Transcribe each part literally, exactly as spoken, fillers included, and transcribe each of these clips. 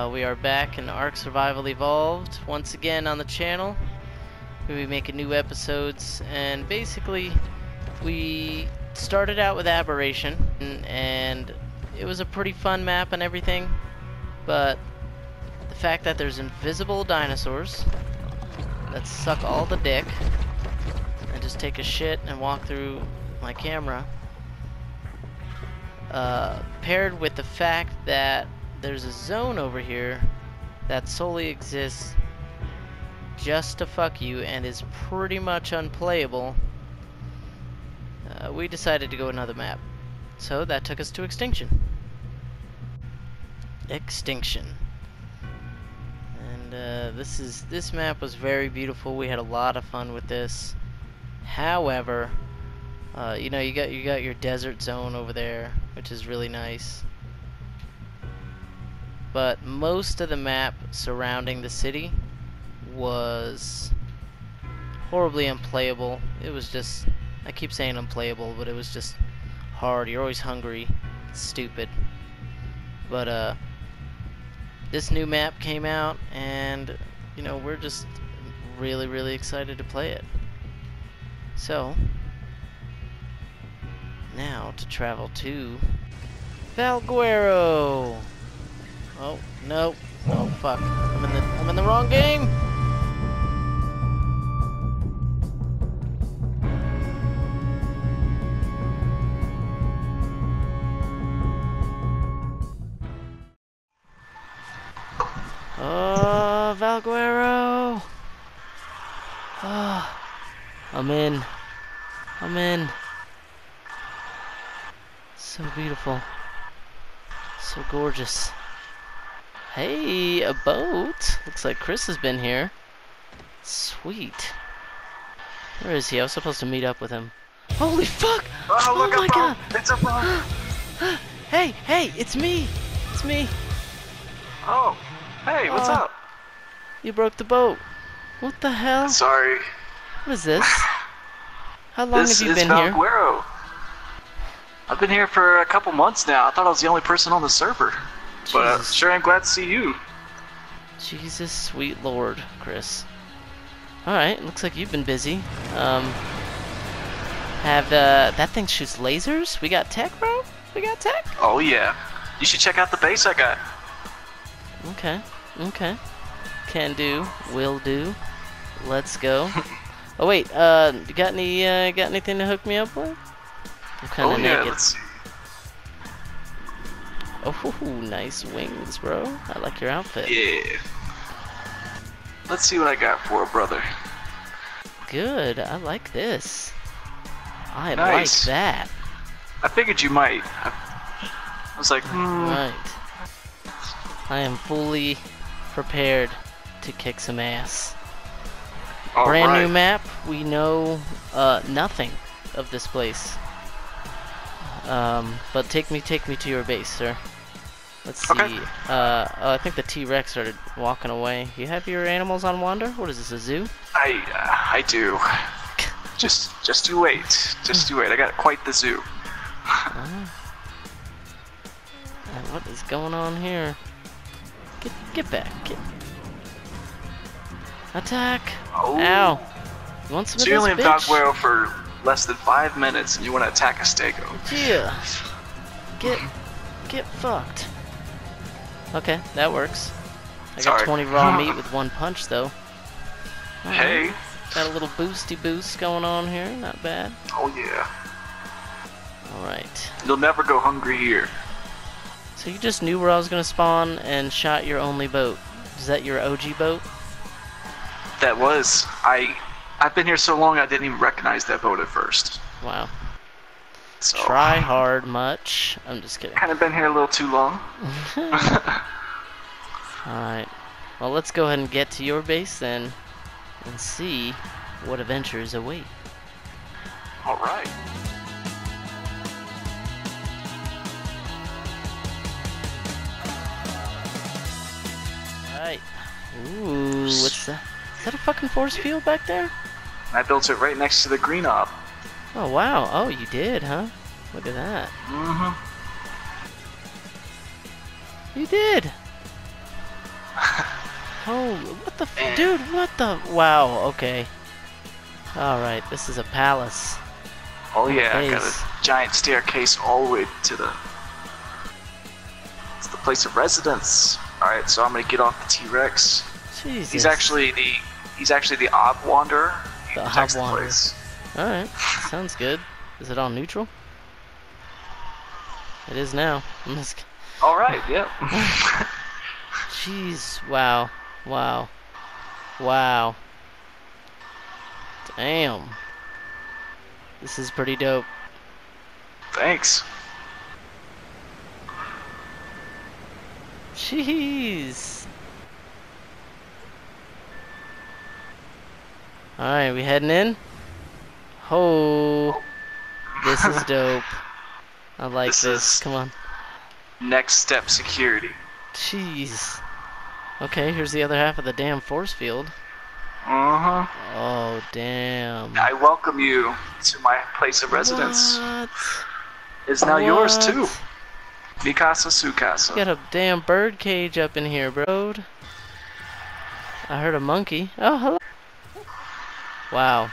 Uh, we are back in Ark Survival Evolved once again on the channel. We make new episodes, and basically we started out with Aberration, and it was a pretty fun map and everything, but the fact that there's invisible dinosaurs that suck all the dick and just take a shit and walk through my camera, uh, paired with the fact that there's a zone over here that solely exists just to fuck you and is pretty much unplayable, uh, we decided to go another map. So that took us to Extinction. Extinction. And uh, this is this map was very beautiful. We had a lot of fun with this. However, uh, you know, you got you got your desert zone over there, which is really nice. But most of the map surrounding the city was horribly unplayable. It was just, I keep saying unplayable, but it was just hard. You're always hungry. It's stupid. But uh, this new map came out, and you know, we're just really, really excited to play it. So now to travel to Valguero. Oh no! Oh fuck! I'm in the I'm in the wrong game. Oh, Valguero! Ah, oh, I'm in. I'm in. So beautiful. So gorgeous. Hey, a boat. Looks like Chris has been here. Sweet. Where is he? I was supposed to meet up with him. Holy fuck! Oh, oh look, my god! It's a boat! Hey, hey, it's me! It's me! Oh, hey, what's uh, up? You broke the boat. What the hell? Sorry. What is this? How long this have you been Valguero. here? This I've been here for a couple months now. I thought I was the only person on the server. Jesus. But uh, sure, I'm glad to see you. Jesus, sweet Lord, Chris. All right, looks like you've been busy. Um, have uh, that thing shoots lasers? We got tech, bro. We got tech. Oh yeah, you should check out the base I got. Okay, okay, can do, will do. Let's go. Oh wait, uh, you got any? Uh, got anything to hook me up with? I'm kind of oh, naked. Yeah, let's see. Oh, nice wings, bro. I like your outfit. Yeah. Let's see what I got for a brother. Good. I like this. I nice. like that. I figured you might. I was like, hmm. Right. I am fully prepared to kick some ass. All Brand right. new map. We know uh, nothing of this place. Um, but take me, take me to your base, sir. Let's see. Okay. Uh, oh, I think the T-Rex started walking away. You have your animals on wander? What is this, a zoo? I, uh, I do. just, just you wait. Just you wait. I got quite the zoo. uh, what is going on here? Get, get back. Get... Attack. Oh. Ow. You want some so of this, bitch? Valguero for less than five minutes, and you want to attack a stego. Yeah. Get, get fucked. Okay, that works. I Sorry. got twenty raw meat with one punch, though. Right. Hey. Got a little boosty boost going on here. Not bad. Oh yeah. All right. You'll never go hungry here. So you just knew where I was gonna spawn and shot your only boat. Is that your O G boat? That was I. I've been here so long I didn't even recognize that boat at first. Wow. So, Try hard much. I'm just kidding. Kind of been here a little too long. Alright. Well, let's go ahead and get to your base then and see what adventures await. Alright. Alright. Ooh, what's that? Is that a fucking force field back there? I built it right next to the green op. Oh wow, oh you did, huh? Look at that. Mm-hmm. You did! Holy, what the f dude, what the? Wow, okay. Alright, this is a palace. Oh yeah, I got a giant staircase all the way to the... It's the place of residence. Alright, so I'm gonna get off the T-Rex. Jesus. He's actually the... He's actually the Ob Wanderer. He the Ob Wanderer. Alright, sounds good. Is it on neutral? It is now. I'm just... Alright, yep. Yeah. Jeez, wow. Wow. Wow. Damn. This is pretty dope. Thanks. Jeez. Alright, we heading in? Ho! This is dope. I like this. this. Come on. Next step security. Jeez. Okay, here's the other half of the damn force field. Uh-huh. Oh, damn. I welcome you to my place of residence. What? It's now what? yours, too. Mikasa Sukasa. You got a damn bird cage up in here, bro. I heard a monkey. Oh, hello. Wow.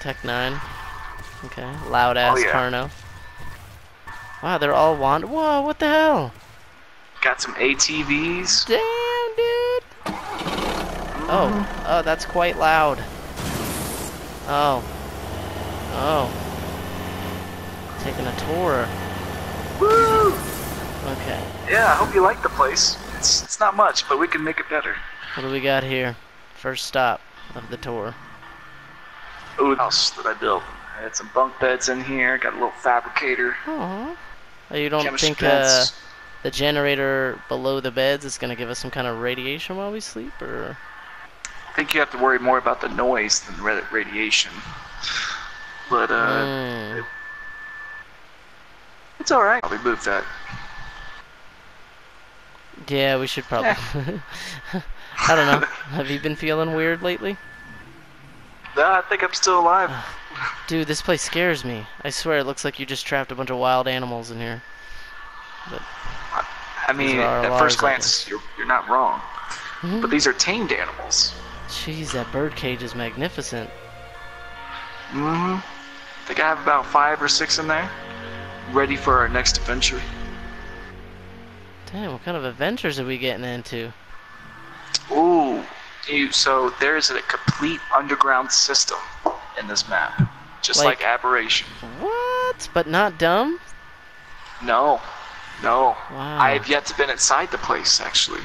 Tech nine. Okay. Loud-ass oh, yeah. Carno. Wow, they're all wand- Whoa, what the hell? Got some A T Vs. Damn, dude. Oh, oh, that's quite loud. Oh. Oh. Taking a tour. Woo! Okay. Yeah, I hope you like the place. It's, it's not much, but we can make it better. What do we got here? First stop of the tour. Ooh, the house that I built. I had some bunk beds in here. Got a little fabricator. Aww. You don't Chemistry think uh, the generator below the beds is going to give us some kind of radiation while we sleep? Or I think you have to worry more about the noise than radiation. But, uh... Mm. It, it's alright. I'll remove that. Yeah, we should probably... Eh. I don't know. Have you been feeling weird lately? No, I think I'm still alive. Dude, this place scares me. I swear it looks like you just trapped a bunch of wild animals in here. But I mean, at first glance, you're, you're not wrong. Mm-hmm. But these are tamed animals. Jeez, that bird cage is magnificent. Mm-hmm. I think I have about five or six in there, ready for our next adventure. Damn, what kind of adventures are we getting into? Ooh, you, so there's a complete underground system in this map, just like, like Aberration. What? But not dumb? No, no. Wow. I have yet to been inside the place, actually.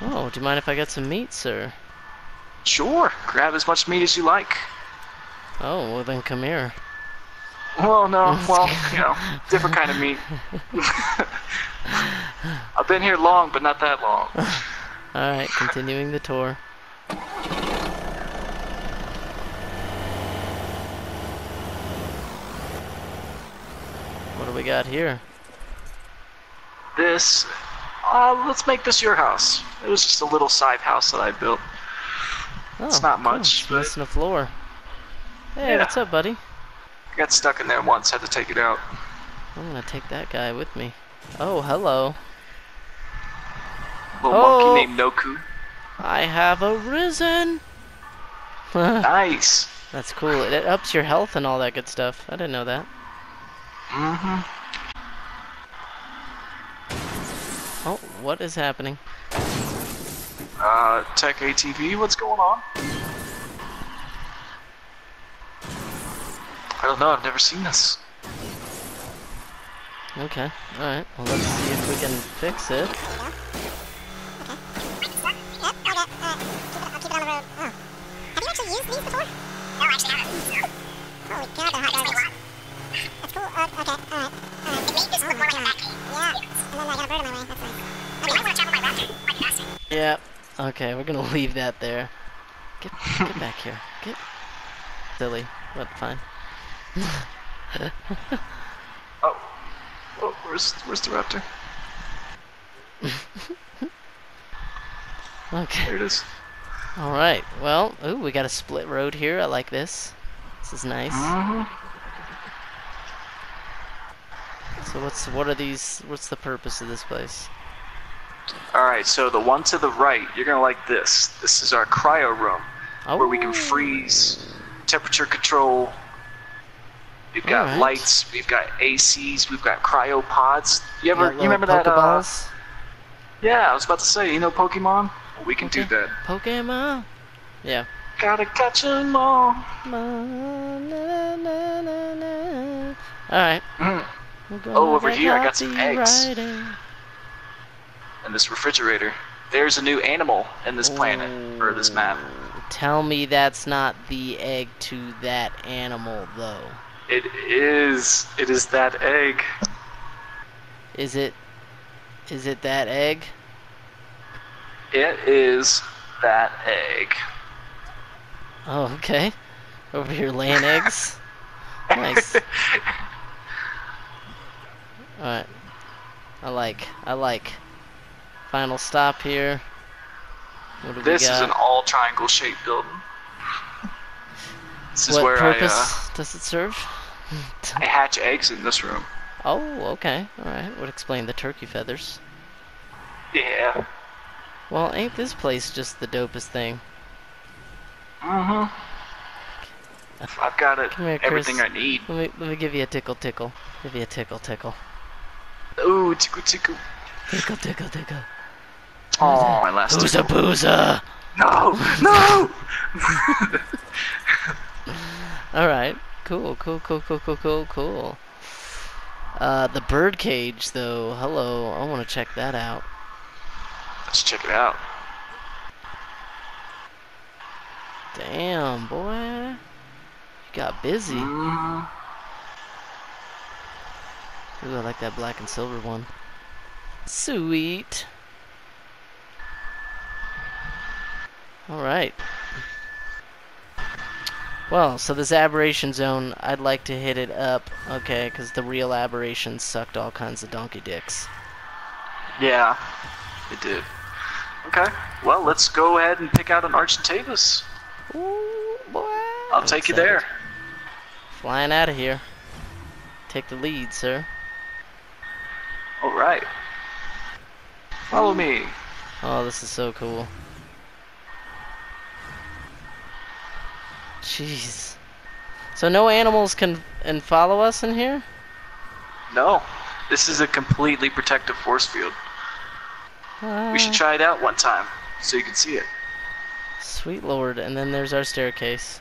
Oh, do you mind if I get some meat, sir? Sure. Grab as much meat as you like. Oh, well then come here. Well, no. Well, you know, different kind of meat. I've been here long, but not that long. All right, continuing the tour. What do we got here? This, uh, let's make this your house. It was just a little side house that I built. Oh, it's not much. Cool. But... Missing the floor. Hey, yeah. What's up, buddy? I got stuck in there once. Had to take it out. I'm gonna take that guy with me. Oh, hello. Little oh, monkey named Noku. I have arisen. Nice. That's cool. It ups your health and all that good stuff. I didn't know that. Mm-hmm. Oh, what is happening? Uh, Tech A T V, what's going on? I don't know, I've never seen this. Okay, alright. Well, let's see if we can fix it. Have you actually used these before? No, actually haven't. Holy God, they're hot dogs. That's cool. Uh, okay, alright. Alright. It made this look more like a mac. Yeah. And then I got a bird on my way. That's nice. I mean, I want to travel by raptor. Like faster. Yeah. Okay, we're gonna leave that there. Get, get back here. Get. Silly. But fine. Oh. Oh, where's, where's the raptor? Okay. There it is. Alright. Well, ooh, we got a split road here. I like this. This is nice. Mm-hmm. So what's what are these? What's the purpose of this place? Alright, so the one to the right, you're going to like this. This is our cryo room, oh. where we can freeze, temperature control. We've got right. lights, we've got A Cs, we've got cryopods. You ever, you remember that? Uh, yeah, I was about to say, you know Pokemon? Well, we can okay. do that. Pokemon? Yeah. Gotta catch 'em all. Alright. Mm. Oh, over here I got some eggs. Riding. And this refrigerator. There's a new animal in this planet, Ooh. or this map. Tell me that's not the egg to that animal, though. It is. It is that egg. Is it? Is it that egg? It is that egg. Oh, okay. Over here laying eggs. Nice. Alright. I like. I like. Final stop here. What do this we got? Is an all triangle shaped building. This is what where purpose I, uh, does it serve? I hatch eggs in this room. Oh, okay. Alright. Would explain the turkey feathers. Yeah. Well, ain't this place just the dopest thing? Mm-hmm. I've got it. Here, everything I need. Let me, let me give you a tickle tickle. Give you a tickle tickle. Ooh, tickle tickle. Tickle tickle tickle. Oh, my last Booza tickle. Booza! No! No! Alright, cool, cool, cool, cool, cool, cool, cool. Uh, the bird cage, though. Hello, I want to check that out. Let's check it out. Damn, boy. You got busy. Mm-hmm. Ooh, I like that black and silver one. Sweet. Alright. Well, so this aberration zone, I'd like to hit it up, okay, because the real aberration sucked all kinds of donkey dicks. Yeah, it did. Okay, well, let's go ahead and pick out an Argentavis. Ooh, boy. I'll That's take you sad. there. Flying out of here. Take the lead, sir. Alright. Follow me. Oh, this is so cool. Jeez. So no animals can and follow us in here? No. This is a completely protective force field. Uh, we should try it out one time so you can see it. Sweet Lord. And then there's our staircase.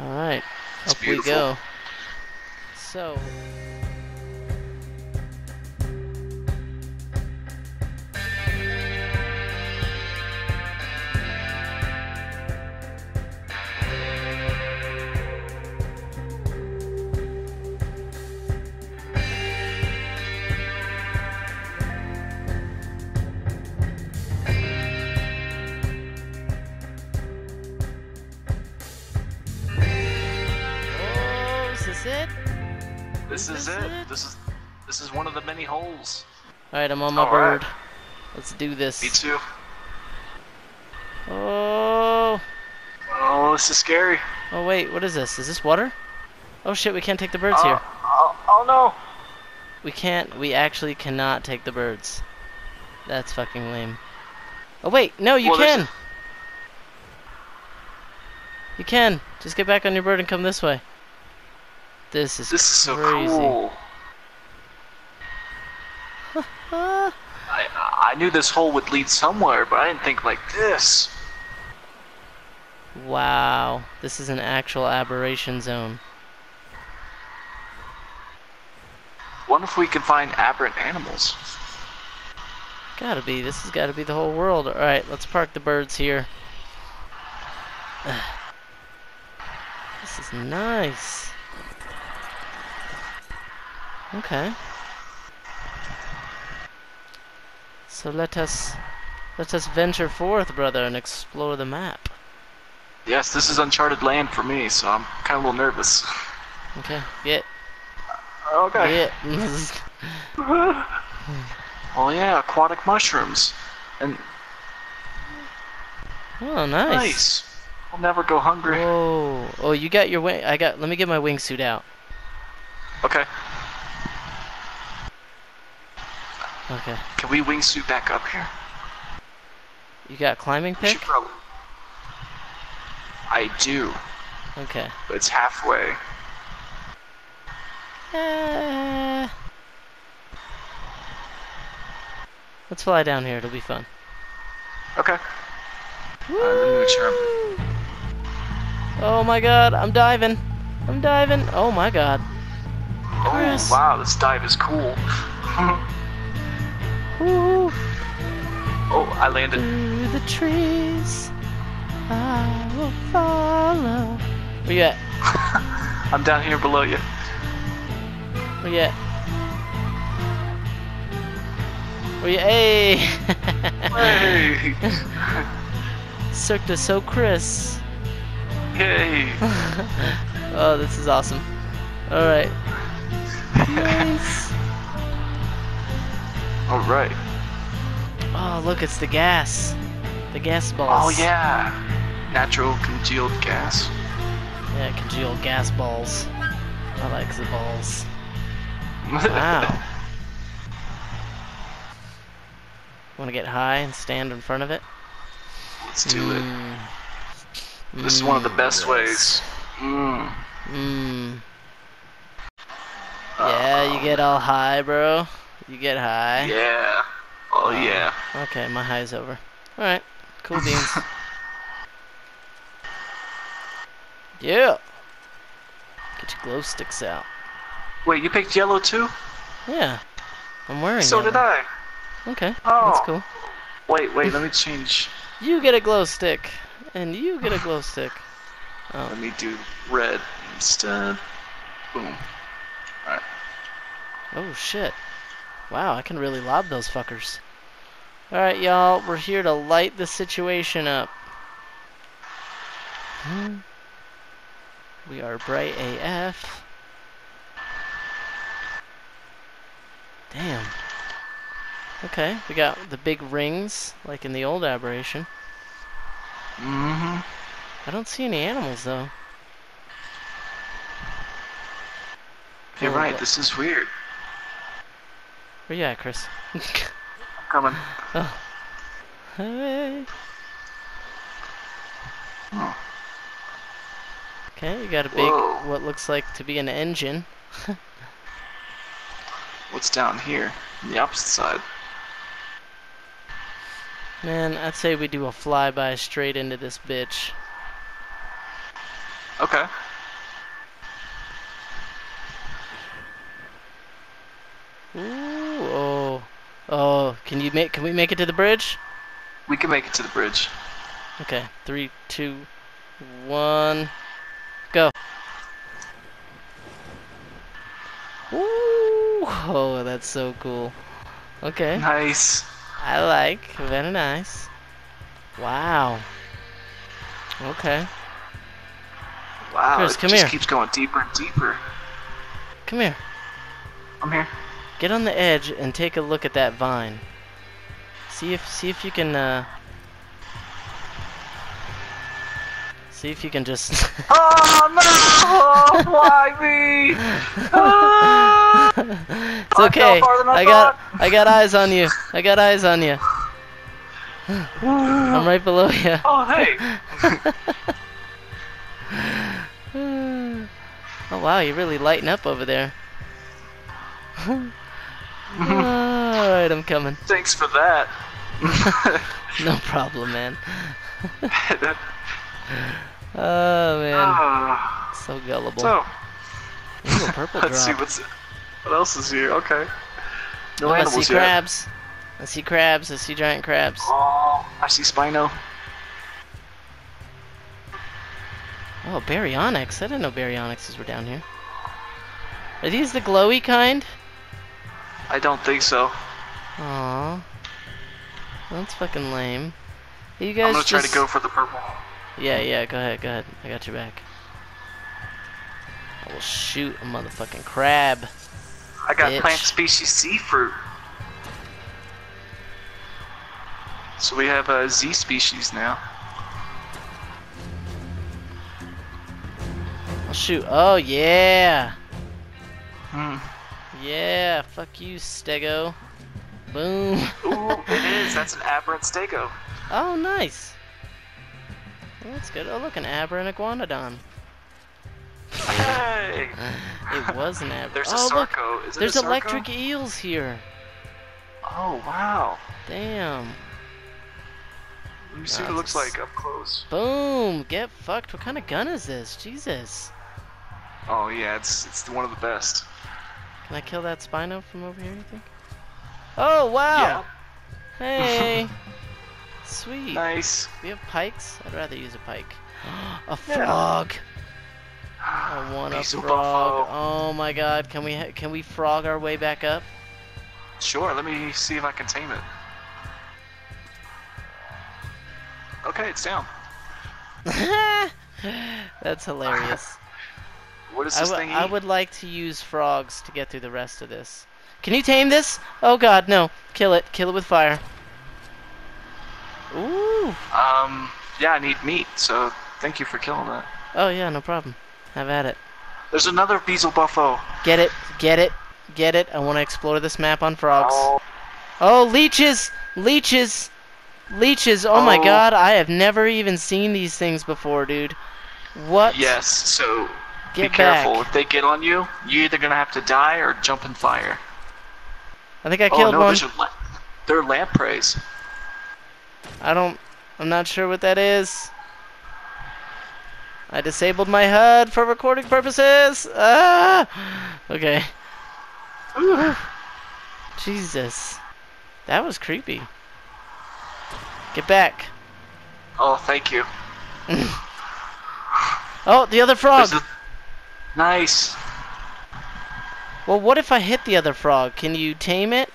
Alright. Up we go. So... This is it. This is this is one of the many holes. All right, I'm on my bird. Let's do this. Me too. Oh. Oh, this is scary. Oh wait, what is this? Is this water? Oh shit, we can't take the birds uh, here. Oh, oh no. We can't. We actually cannot take the birds. That's fucking lame. Oh wait, no, you well, can. You can. Just get back on your bird and come this way. This is, this is so cool. I, I knew this hole would lead somewhere, but I didn't think like this. Wow. This is an actual aberration zone. Wonder if we can find aberrant animals. Gotta be. This has gotta be the whole world. Alright, let's park the birds here. This is nice. Okay. So let us let us venture forth, brother, and explore the map. Yes, this is uncharted land for me, so I'm kind of a little nervous. Okay. Yeah. Uh, okay. Yeah. Oh yeah, aquatic mushrooms. And oh, nice. Nice. I'll never go hungry. Whoa. Oh, you got your wing. I got. Let me get my wingsuit out. Okay. Okay. Can we wingsuit back up here? You got a climbing pick? Probably... I do. Okay. But it's halfway. Uh... Let's fly down here. It'll be fun. Okay. Woo! I'm gonna experiment. Oh my god, I'm diving. I'm diving. Oh my god. Oh Chris. Wow, this dive is cool. Woo! Oh, I landed. Through the trees, I will follow. Where you at? I'm down here below you. Where you at? Where you? Hey! Hey! Cirque du So Chris. Yay! Oh, this is awesome. All right. Nice. All right. Oh, look, it's the gas. The gas balls. Oh, yeah. Natural congealed gas. Yeah, congealed gas balls. I like the balls. Wow. Want to get high and stand in front of it? Let's do it. Mm. This is one of the best ways. Mmm. Mmm. Yeah, you get all high, bro. You get high. Yeah. Oh, yeah. Okay, my high's over. Alright. Cool beans. Yeah. Get your glow sticks out. Wait, you picked yellow too? Yeah. I'm wearing so yellow. So did I. Okay. Oh. That's cool. Wait, wait, let me change. You get a glow stick. And you get a glow stick. Oh. Let me do red instead. Boom. Alright. Oh, shit. Wow, I can really lob those fuckers. Alright, y'all, we're here to light the situation up. Hmm. We are bright A F. Damn. Okay, we got the big rings, like in the old Aberration. Mm-hmm. I don't see any animals, though. You're oh, right, what? This is weird. Where you at, Chris? Coming. Oh. Hey. Oh. Okay, you got a big, whoa, what looks like to be an engine. What's down here? On the opposite side. Man, I'd say we do a flyby straight into this bitch. Okay. Ooh, oh. Oh, can you make, can we make it to the bridge? We can make it to the bridge. Okay, three, two, one, go. Ooh, oh, that's so cool. Okay. Nice. I like, very nice. Wow. Okay. Wow, Chris, it come just here. Keeps going deeper and deeper. Come here. I'm here. Get on the edge and take a look at that vine. See if see if you can uh see if you can just oh no! Oh, why me? Ah! It's okay. I, I got I got eyes on you. I got eyes on you. I'm right below you. Oh hey. Oh wow, you're really lighting up over there. Alright, I'm coming. Thanks for that. No problem, man. Oh, man. Uh, so gullible. So, ooh, a purple let's drop. See what's, what else is here. Okay. No oh, animals I see yet. Crabs. I see crabs. I see giant crabs. Oh, I see Spino. Oh, Baryonyx. I didn't know Baryonyxes were down here. Are these the glowy kind? I don't think so. Aww. That's fucking lame. You guys I'm gonna just... try to go for the purple. Yeah, yeah, go ahead, go ahead. I got your back. I will shoot a motherfucking crab. I got bitch. Plant species seafruit. So we have a Z species now. I'll shoot. Oh, yeah! Hmm. Yeah, fuck you, Stego. Boom. Ooh, it is. That's an aberrant Stego. Oh, nice! Well, that's good. Oh, look, an Aber and a Iguanodon. Hey! It was an Aber. There's oh, a Sarco. Look, Is it there's a Sarco? Electric eels here. Oh, wow. Damn. Let me see what it looks like up close. Boom! Get fucked. What kind of gun is this? Jesus. Oh, yeah, it's it's one of the best. Can I kill that Spino from over here, you think? Oh, wow! Yeah. Hey! Sweet. Nice. We have pikes? I'd rather use a pike. A frog! Yeah. I want a frog. Oh my god, can we, can we frog our way back up? Sure, let me see if I can tame it. Okay, it's down. That's hilarious. What is this I, thing I would like to use frogs to get through the rest of this. Can you tame this? Oh god, no. Kill it. Kill it with fire. Ooh. Um, yeah, I need meat, so thank you for killing that. Oh yeah, no problem. Have at it. There's another Beezle Buffo. Get it. Get it. Get it. I want to explore this map on frogs. Oh, oh leeches! Leeches! Leeches! Oh, oh my god, I have never even seen these things before, dude. What? Yes, so... Get Be careful. Back. If they get on you, you're either gonna have to die or jump in fire. I think I oh, killed no, one. La they're lampreys. I don't. I'm not sure what that is. I disabled my H U D for recording purposes. Ah. Okay. Ooh. Jesus, that was creepy. Get back. Oh, thank you. Oh, the other frog. Nice. Well, what if I hit the other frog? Can you tame it?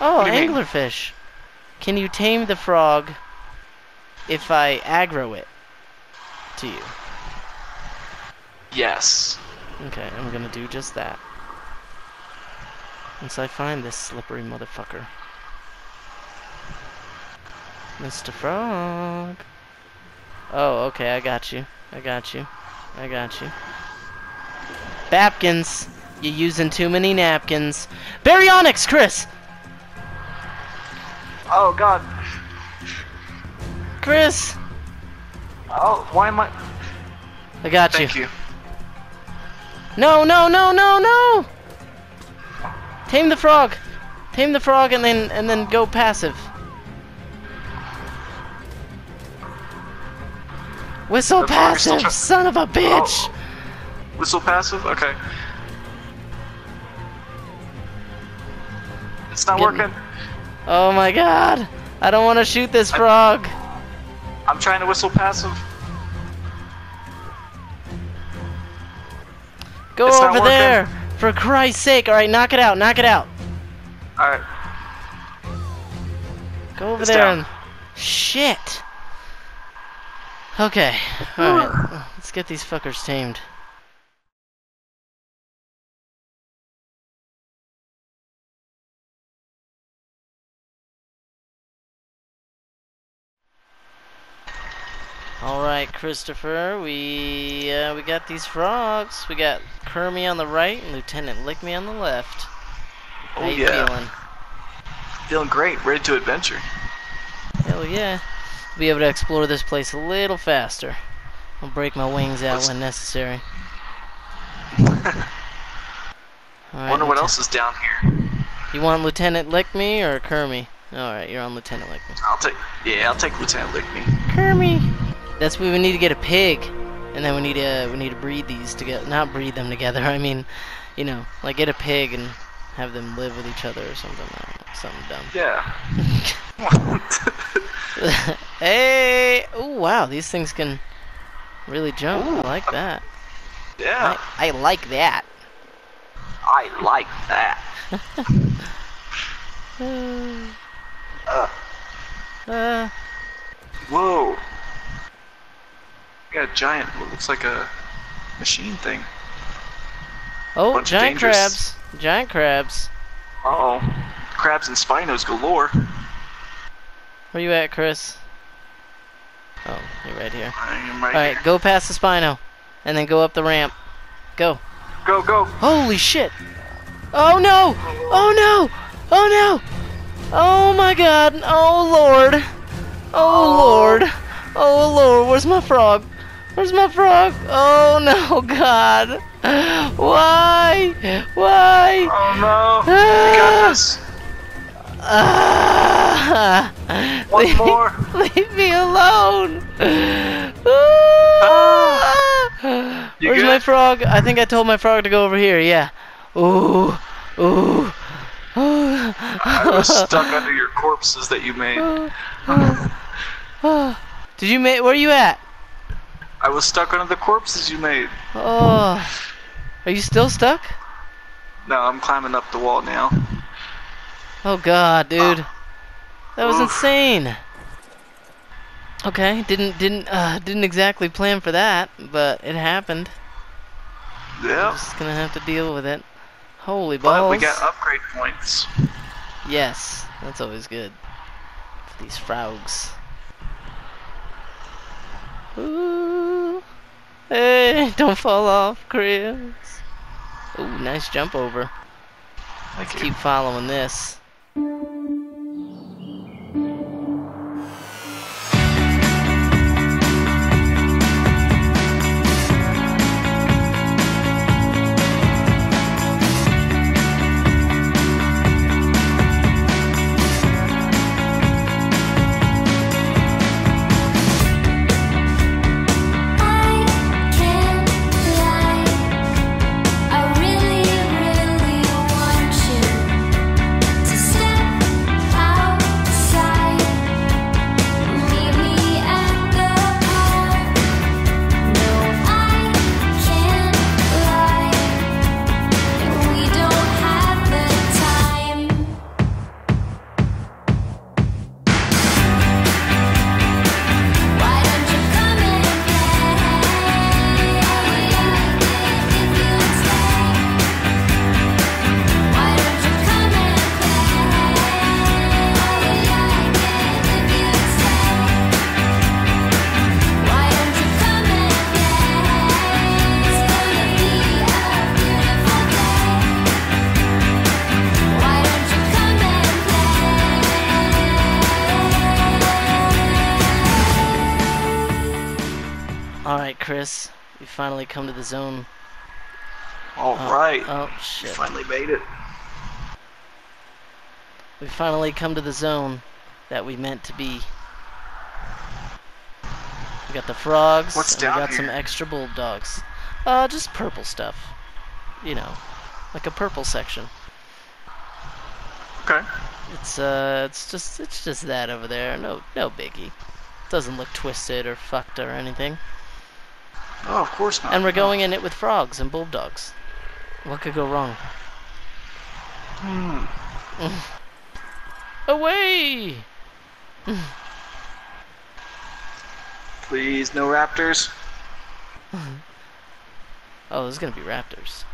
Oh, anglerfish. Mean? Can you tame the frog if I aggro it to you? Yes. Okay, I'm going to do just that. Once I find this slippery motherfucker. Mister Frog. Oh, okay, I got you. I got you. I got you. Bapkins! You're using too many napkins. Baryonyx, Chris! Oh, God. Chris! Oh, why am I... I got Thank you. Thank you. No, no, no, no, no! Tame the frog! Tame the frog and then, and then go passive. Whistle passive, son of a bitch! Oh. Whistle passive? Okay. It's not Getting... working. Oh my god! I don't want to shoot this frog! I... I'm trying to whistle passive. Go it's over there! For Christ's sake! Alright, knock it out, knock it out! Alright. Go over it's there down. and... Shit! Okay, alright, let's get these fuckers tamed. Alright, Christopher, we uh, we got these frogs. We got Kermie on the right and Lieutenant Lick Me on the left. Oh, How you yeah. feeling? Feeling great, ready to adventure. Hell yeah. Be able to explore this place a little faster. I'll break my wings out Let's... when necessary. Right, wonder what else is down here. You want Lieutenant Lick Me or Kermie? Alright, you're on Lieutenant Lick Me. I'll take yeah, I'll take Lieutenant Lick Me. Kermie! That's what we need to get a pig. And then we need to we need to breed these together not breed them together, I mean, you know, like get a pig and have them live with each other or something like something dumb. Yeah. Hey! Oh wow, these things can really jump. Ooh, I like that. Yeah. I, I like that. I like that. uh. Uh. Whoa! We got a giant. What looks like a machine thing. Oh, giant crabs! Giant crabs! Uh oh, crabs and spinos galore. Where you at, Chris? Oh, you're right here. I am right All right, here. Go past the Spino, and then go up the ramp. Go. Go, go. Holy shit! Oh no! Oh no! Oh no! Oh my god. Oh lord. Oh, oh lord. Oh lord. Where's my frog? Where's my frog? Oh no, god. Why? Why? Oh no. Ah. You got this. Ah. One leave, more. Leave me alone. Ah. Where's good? My frog? I think I told my frog to go over here. Yeah. Ooh. Ooh. I was stuck under your corpses that you made. Did you make? Where are you at? I was stuck under the corpses you made. Oh, are you still stuck? No, I'm climbing up the wall now. Oh god, dude, uh, that was oof. Insane. Okay, didn't didn't uh, didn't exactly plan for that, but it happened. Yeah. I'm just gonna have to deal with it. Holy balls! But we got upgrade points. Yes, that's always good for these frogs. Ooh. Hey, don't fall off, Chris. Ooh, nice jump over. Let's keep following this. Chris, you finally come to the zone. All oh, right. Oh shit! You finally made it. We finally come to the zone that we meant to be. We got the frogs. What's and down We got here? Some extra bulldogs. Uh, just purple stuff. You know, like a purple section. Okay. It's uh, it's just it's just that over there. No, no biggie. It doesn't look twisted or fucked or anything. Oh, of course not. And we're going in it with frogs and bulldogs. What could go wrong? Mm. Mm. Away! Mm. Please, no raptors. Oh, there's gonna be raptors.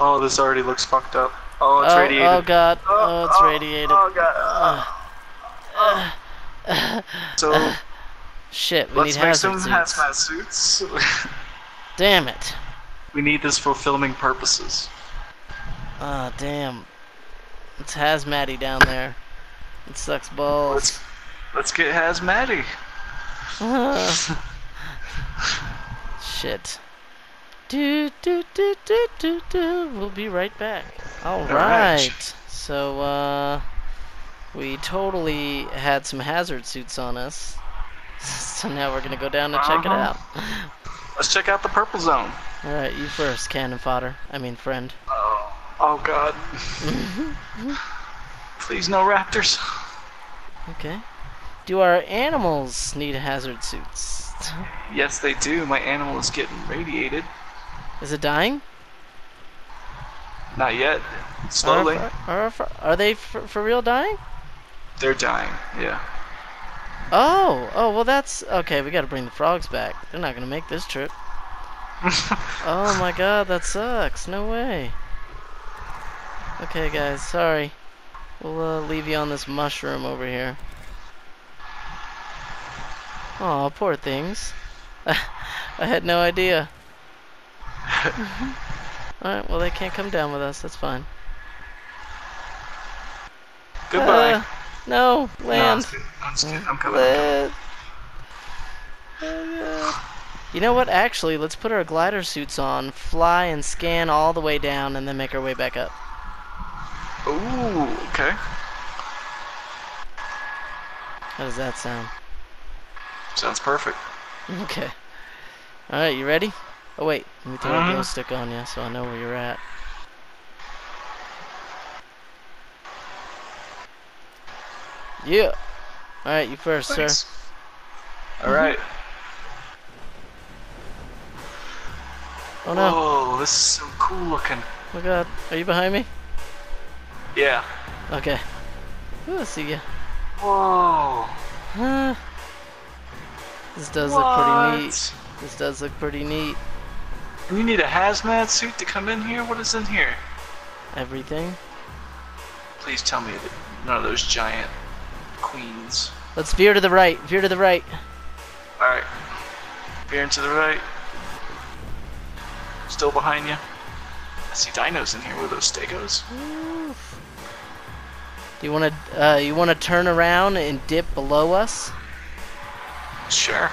Oh, this already looks fucked up. Oh, it's oh, radiated. Oh, God. Oh, oh it's oh, radiated. Oh, God. Oh. Oh. Uh, so... Uh, Shit, we Let's need hazmat suits. Let's make some hazmat suits. Damn it. We need this for filming purposes. Ah, oh, damn. It's hazmatty down there. It sucks balls. Let's, let's get hazmatty. Shit. Do, do, do, do, do, do. We'll be right back. Alright. All right. So, uh... we totally had some hazard suits on us. So now we're gonna go down and check uh-huh. it out. Let's check out the purple zone. Alright, you first, cannon fodder. I mean, friend. Oh, oh god. Please, no raptors. Okay. Do our animals need hazard suits? Yes, they do. My animal is getting radiated. Is it dying? Not yet. Slowly. Are, are, are, are they for, for real dying? They're dying, yeah. Oh, oh, well that's... Okay, we gotta bring the frogs back. They're not gonna make this trip. Oh my god, that sucks. No way. Okay, guys, sorry. We'll uh, leave you on this mushroom over here. Aw, poor things. I had no idea. Alright, well they can't come down with us. That's fine. Goodbye. Uh, no, land. No, I'm, I'm, I'm, I'm coming. Uh, uh, you know what? Actually, let's put our glider suits on, fly and scan all the way down, and then make our way back up. Ooh, okay. How does that sound? Sounds perfect. Okay. Alright, you ready? Oh, wait. Let me throw mm-hmm. a glow stick on you so I know where you're at. Yeah. Alright, you first, Thanks. sir. Alright. Mm-hmm. Oh, no. Whoa, this is so cool looking. Oh, my God. Are you behind me? Yeah. Okay. Ooh, I see ya. Whoa. Huh. This does what? look pretty neat. This does look pretty neat. We need a hazmat suit to come in here? What is in here? Everything. Please tell me that none of those giant queens. Let's veer to the right. Veer to the right. Alright. Veering to the right. Still behind you. I see dinos in here. What are those, stegos? Oof. Do you want to uh, you want to turn around and dip below us? Sure.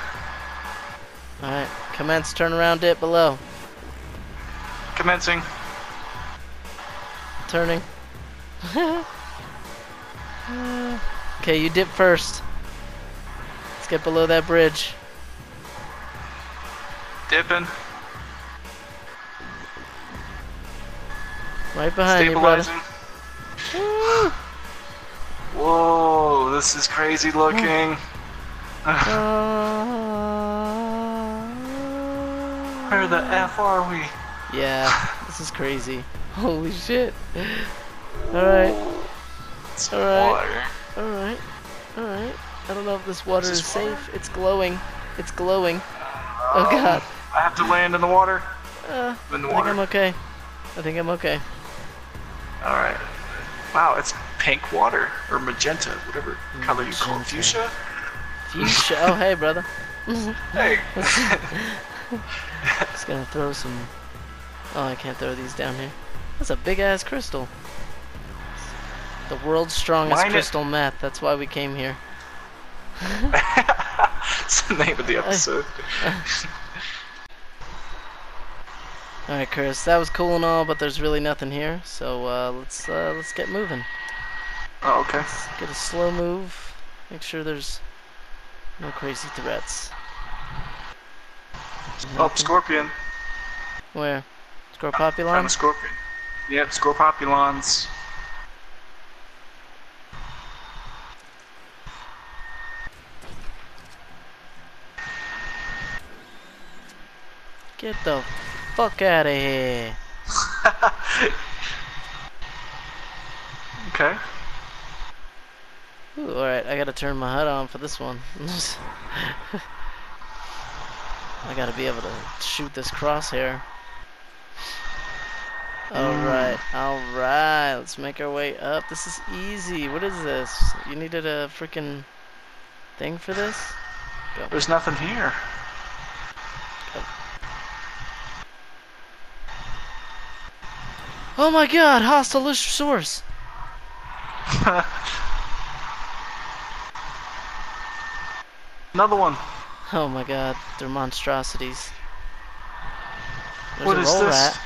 Alright, commence turnaround dip below. Commencing. Turning. Okay, you dip first. Let's get below that bridge. Dipping. Right behind you, brother. Whoa, this is crazy looking. uh, Where the F are we? Yeah, this is crazy. Holy shit. Alright. Alright. Alright. Alright. I don't know if this water is, this is water? safe. It's glowing. It's glowing. Oh God. I have to land in the water. Uh, in the water. I think I'm okay. I think I'm okay. Alright. Wow, it's pink water. Or magenta, whatever magenta. color you call it. Fuchsia? Fuchsia. Oh, hey, brother. Hey. Just gonna throw some. Oh, I can't throw these down here. That's a big ass crystal. The world's strongest Mine crystal meth. That's why we came here. It's the name of the episode. All right, Chris. That was cool and all, but there's really nothing here. So uh, let's uh, let's get moving. Oh, okay. Let's get a slow move. Make sure there's no crazy threats. Oh, scorpion. Where? Scorpopulon? Found a scorpion. Yep, scorpopulons. Get the fuck out of here. Okay. Ooh, alright, I gotta turn my H U D on for this one. I gotta be able to shoot this crosshair. Alright, mm. alright, let's make our way up. This is easy. What is this? You needed a freaking thing for this? Go. There's nothing here. Go. Oh my God, hostile Lystrosaurus. Another one. Oh my God, they're monstrosities. There's what a is roll this? Rat.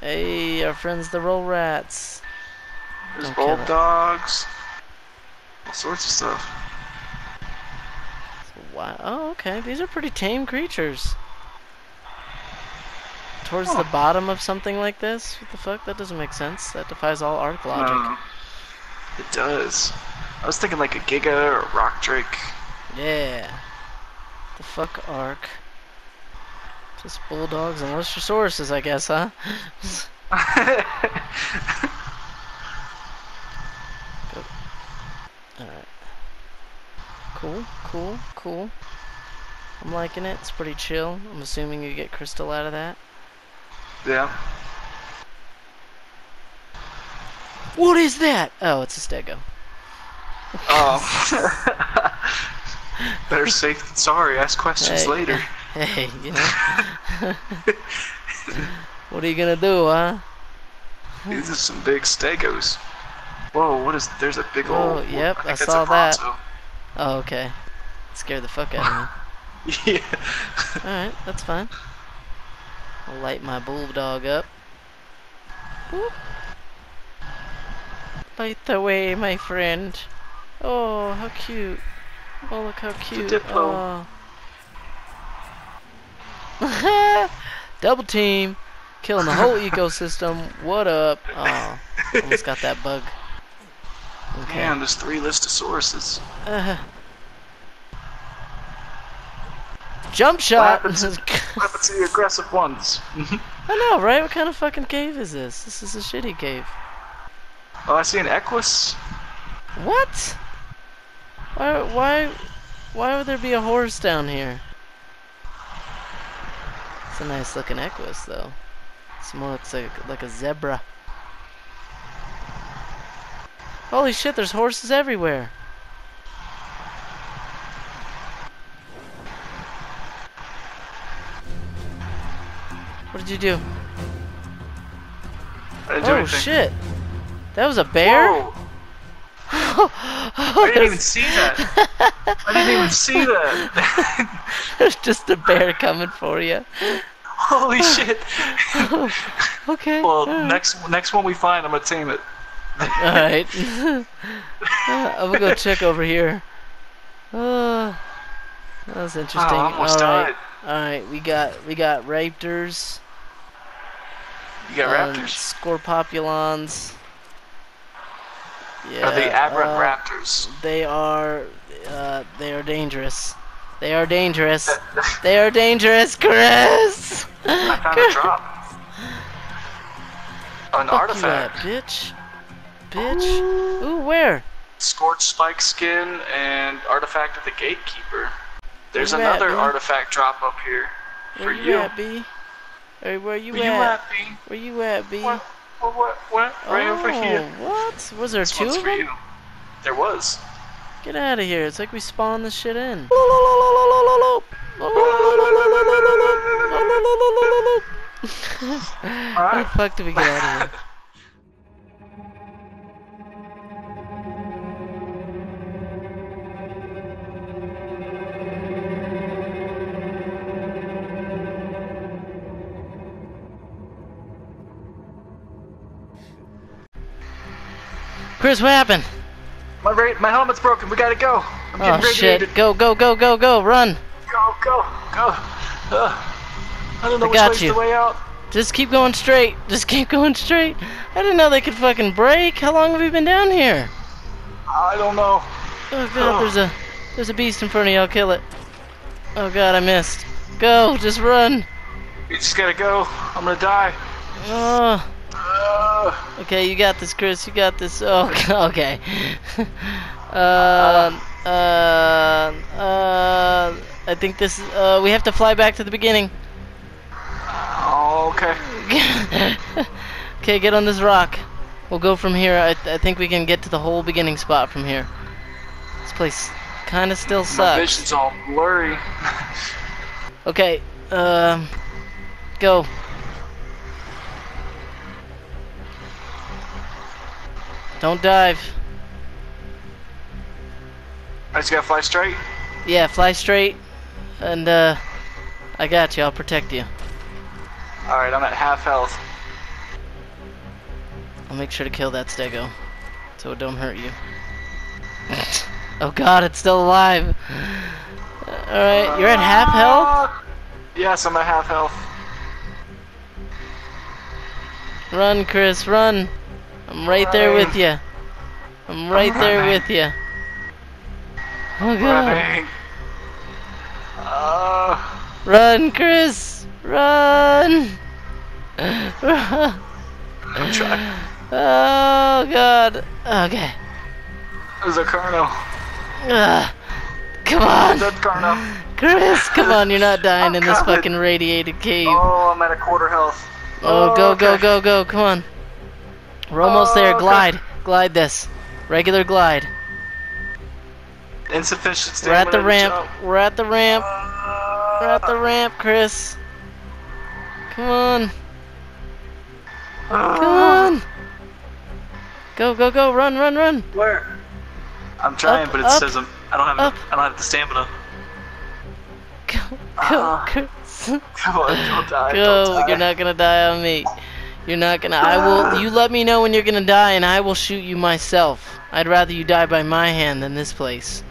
Hey, our friends, the roll rats. There's roll dogs. All sorts of stuff. So, wow. Oh, okay. These are pretty tame creatures. Towards oh. the bottom of something like this? What the fuck? That doesn't make sense. That defies all arc logic. No. It does. I was thinking like a Giga or a Rock Drake. Yeah. The fuck arc. Just bulldogs and Lystrosaurus, I guess, huh? Alright. Cool, cool, cool. I'm liking it. It's pretty chill. I'm assuming you get crystal out of that. Yeah. What is that? Oh, it's a stego. Oh. Better safe than sorry. Ask questions hey, later. Hey, you know. What are you gonna do, huh? These are some big stegos. Whoa, what is, there's a big Whoa, old... Yep, I, I saw that. Oh, okay. Scared the fuck out of me. Yeah. Alright, that's fine. I'll light my bulldog up. Boop. Light the way, my friend. Oh, how cute. Oh, look how cute. Diplo. Oh. Double team. Killing the whole ecosystem. What up? Oh, almost got that bug. Okay. Damn, there's three Lystrosaurus. Uh, jump shot! What happens, what happens to the aggressive ones? I know, right? What kind of fucking cave is this? This is a shitty cave. Oh, I see an Equus. What? Why? Why? Why would there be a horse down here? It's a nice looking Equus, though. It's more looks like like a zebra. Holy shit! There's horses everywhere. What did you do? I didn't do anything. Oh shit! That was a bear? Whoa. I didn't even see that. I didn't even see that. There's just a bear coming for you. Holy shit. Okay. Well, right. next next one we find, I'm gonna tame it. Alright. I'm gonna go check over here. Uh, that was interesting. Oh, I almost died. Alright, we got we got raptors. You got uh, raptors? Scorpopulons. Yeah, are they aberrant uh, raptors? They are, uh, they are dangerous. They are dangerous. They are dangerous, Chris! I found Chris. a drop. An Fuck artifact. That, bitch. Bitch. Ooh, where? Scorched spike skin and artifact of the gatekeeper. There's where another at, artifact drop up here for where you. you. At, B? Or where you where at? Where you at, B? Where you at, B? What? What? Right oh, over here. What? Was there this two of them? You. There was. Get out of here. It's like we spawned this shit in. How the fuck did we get out of here? Chris, what happened? My ra my helmet's broken. We gotta go. I'm oh getting radiated. shit! Go, go, go, go, go! Run! Go, go, go! Uh, I don't know I which got way's you. the way out. Just keep going straight. Just keep going straight. I didn't know they could fucking break. How long have we been down here? I don't know. Oh god, oh. there's a there's a beast in front of you. I'll kill it. Oh god, I missed. Go, just run. You just gotta go. I'm gonna die. Oh. Okay, you got this, Chris. You got this. Oh, okay. uh, uh, uh, I think this. Uh, we have to fly back to the beginning. Okay. Okay, get on this rock. We'll go from here. I, th I think we can get to the whole beginning spot from here. This place kind of still sucks. My vision's all blurry. Okay. Um. Go. Don't dive. I just gotta fly straight? Yeah, fly straight. And, uh, I got you. I'll protect you. Alright, I'm at half health. I'll make sure to kill that stego so it don't hurt you. Oh god, it's still alive. Alright, you're at half health? Yes, I'm at half health. Run, Chris, run. I'm right there with you. I'm right I'm there with you. Oh god! Uh. Run, Chris! Run! I'm trying. Oh god! Okay. There's a Carno. Uh, come on! Dead Carno. Chris, come on! You're not dying I'm in this covered. fucking radiated cave. Oh, I'm at a quarter health. Oh, oh go, okay. go, go, go! Come on. We're almost oh, there. Glide. Okay. Glide this. Regular glide. Insufficient stamina. We're at the ramp. Jump. We're at the ramp. Uh, We're at the ramp, Chris. Come on. Uh, Come on. Go, go, go! Run, run, run! Where? I'm trying, up, but it up, says I'm, I don't have up. I don't have the stamina. Go, go, uh, go! Come on, don't die! Go! Don't die. You're not gonna die on me. You're not gonna. I will. You let me know when you're gonna die, and I will shoot you myself. I'd rather you die by my hand than this place.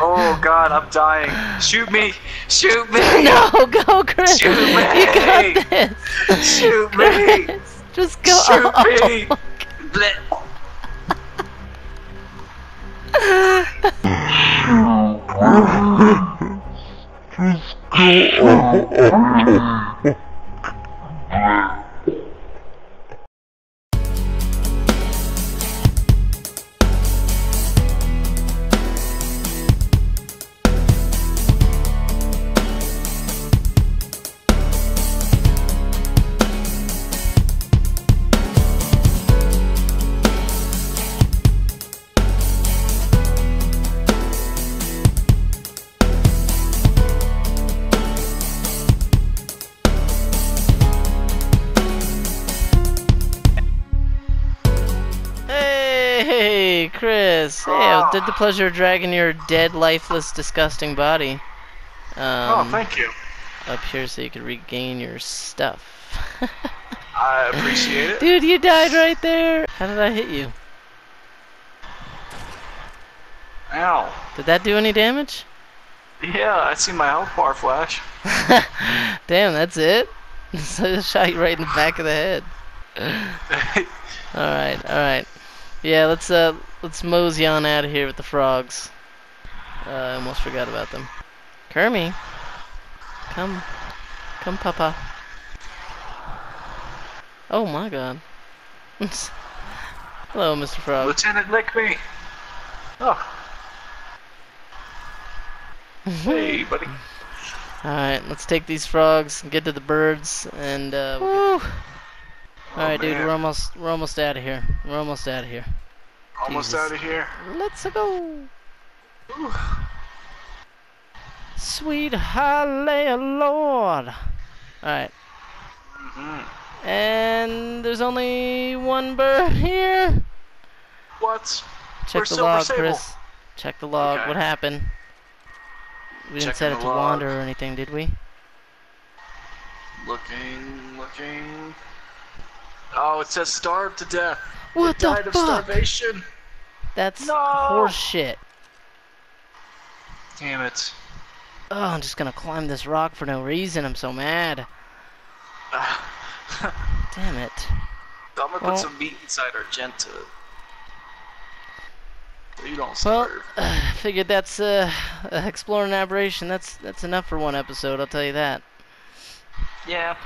Oh God, I'm dying! Shoot me! Shoot me! No, go, Chris! Shoot me! You got this! Shoot Chris. me! Just go. Shoot oh, me! Oh, did the pleasure of dragging your dead, lifeless, disgusting body. Um, oh, thank you. Up here so you could regain your stuff. I appreciate it. Dude, you died right there. How did I hit you? Ow. Did that do any damage? Yeah, I see my health bar flash. Damn, that's it? So I shot you right in the back of the head. Alright, alright. Yeah, let's, uh... let's mosey on out of here with the frogs. Uh, I almost forgot about them. Kermie, come, come, Papa. Oh my God! Hello, Mister Frog. Lieutenant Lick Me. Oh. Hey, buddy. All right, let's take these frogs and get to the birds and. Uh, Woo! All oh, right, man. dude, we're almost we're almost out of here. We're almost out of here. Almost Jesus. out of here. Let's go. Ooh. Sweet hallelujah, Lord. All right. Mm-hmm. And there's only one bird here. What? Check We're the log, sable. Chris. Check the log. Okay. What happened? We Checking didn't set it to log. wander or anything, did we? Looking, looking. Oh, it says starved to death. What the fuck? Died of starvation. That's no. horseshit. Damn it. Oh, I'm just gonna climb this rock for no reason. I'm so mad. Damn it. I'm gonna well, put some meat inside Argenta. You don't starve. Well, I figured that's uh, exploring aberration. That's that's enough for one episode. I'll tell you that. Yeah.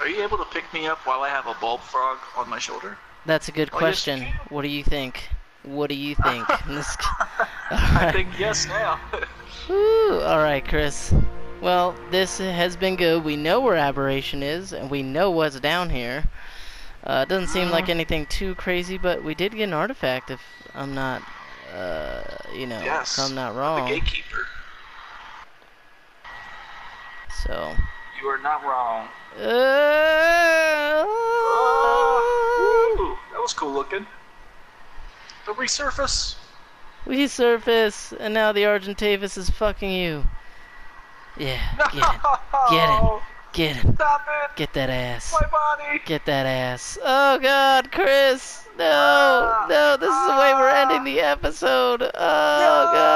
Are you able to pick me up while I have a bulb frog on my shoulder? That's a good oh, question. Yes, what do you think? What do you think? This... I think yes now. Ooh, alright, Chris. Well, this has been good. We know where Aberration is, and we know what's down here. Uh, it doesn't seem like anything too crazy, but we did get an artifact, if I'm not, uh, you know, yes, if I'm not wrong. The gatekeeper. So... You are not wrong. Uh, oh, that was cool looking. The resurface. We surface, and now the Argentavis is fucking you. Yeah, no. get it, get it, get it. Stop it. Get that ass. My body. Get that ass. Oh God, Chris, no, ah, no, this ah, is the way we're ending the episode. Oh no. God.